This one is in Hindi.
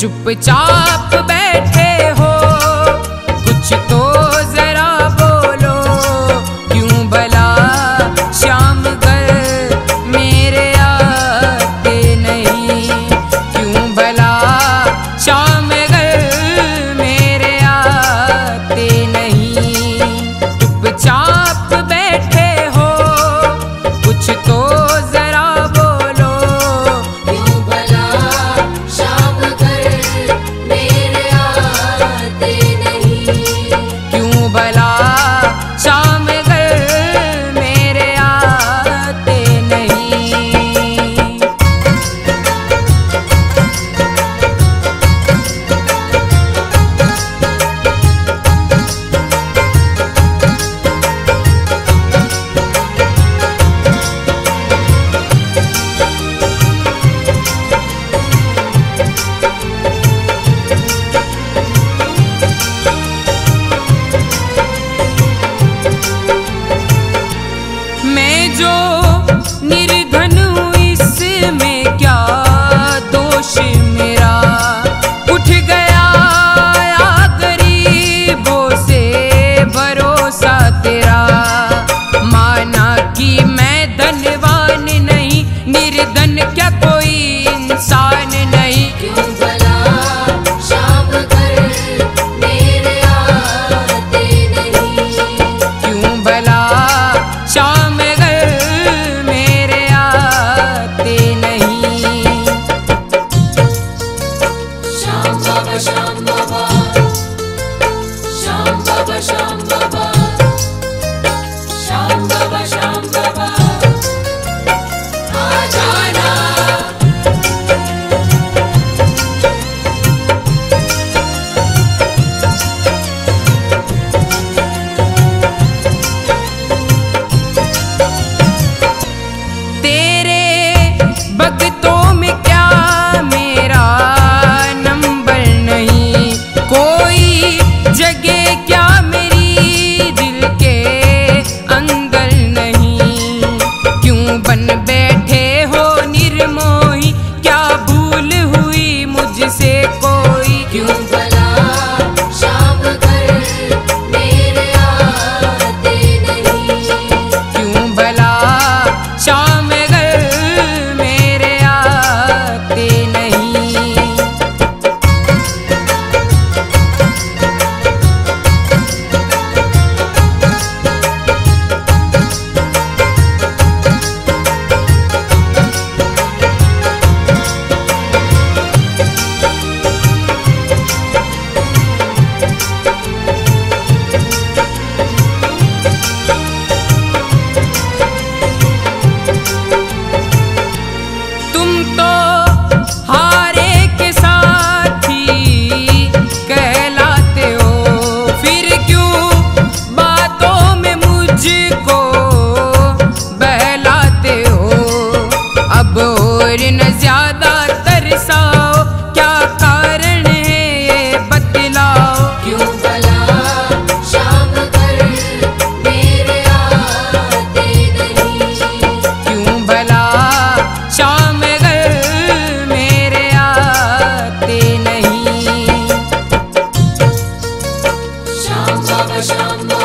चुपचाप बैठे हो कुछ तो जरा बोलो, क्यों भला शाम घर मेरे आते नहीं, क्यों भला शाम घर मेरे आते नहीं। चुपचाप बैठे हो कुछ तो शाम बाबा शाम।